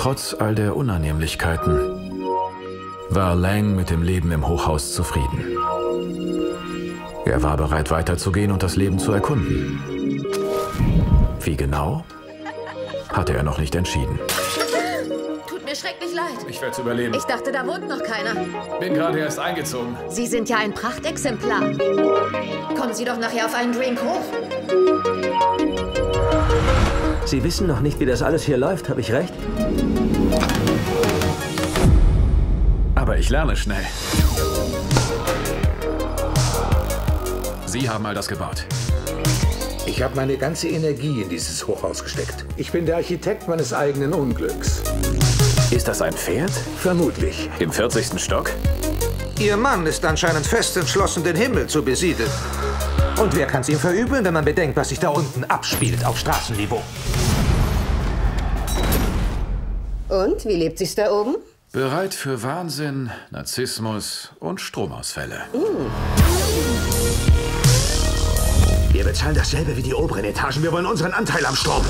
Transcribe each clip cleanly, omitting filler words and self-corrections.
Trotz all der Unannehmlichkeiten war Lang mit dem Leben im Hochhaus zufrieden. Er war bereit, weiterzugehen und das Leben zu erkunden. Wie genau, hatte er noch nicht entschieden. Tut mir schrecklich leid. Ich werde es überleben. Ich dachte, da wohnt noch keiner. Bin gerade erst eingezogen. Sie sind ja ein Prachtexemplar. Kommen Sie doch nachher auf einen Drink hoch. Sie wissen noch nicht, wie das alles hier läuft, habe ich recht? Aber ich lerne schnell. Sie haben all das gebaut. Ich habe meine ganze Energie in dieses Hochhaus gesteckt. Ich bin der Architekt meines eigenen Unglücks. Ist das ein Pferd? Vermutlich. Im 40. Stock? Ihr Mann ist anscheinend fest entschlossen, den Himmel zu besiedeln. Und wer kann es ihm verübeln, wenn man bedenkt, was sich da unten abspielt auf Straßenniveau? Und, wie lebt sich's da oben? Bereit für Wahnsinn, Narzissmus und Stromausfälle. Wir bezahlen dasselbe wie die oberen Etagen. Wir wollen unseren Anteil am Strom.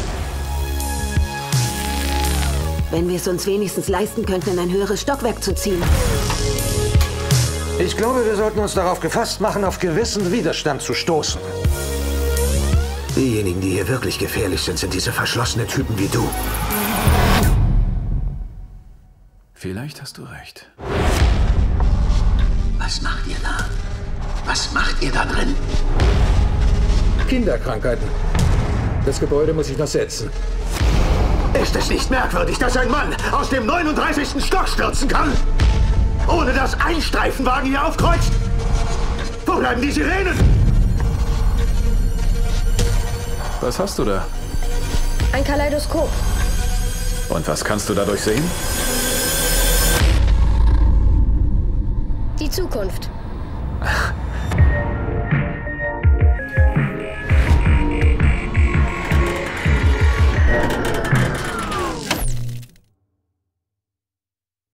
Wenn wir es uns wenigstens leisten könnten, in ein höheres Stockwerk zu ziehen. Ich glaube, wir sollten uns darauf gefasst machen, auf gewissen Widerstand zu stoßen. Diejenigen, die hier wirklich gefährlich sind, sind diese verschlossenen Typen wie du. Vielleicht hast du recht. Was macht ihr da? Was macht ihr da drin? Kinderkrankheiten. Das Gebäude muss ich noch setzen. Ist es nicht merkwürdig, dass ein Mann aus dem 39. Stock stürzen kann, ohne dass ein Streifenwagen hier aufkreuzt? Wo bleiben die Sirenen? Was hast du da? Ein Kaleidoskop. Und was kannst du dadurch sehen? Die Zukunft.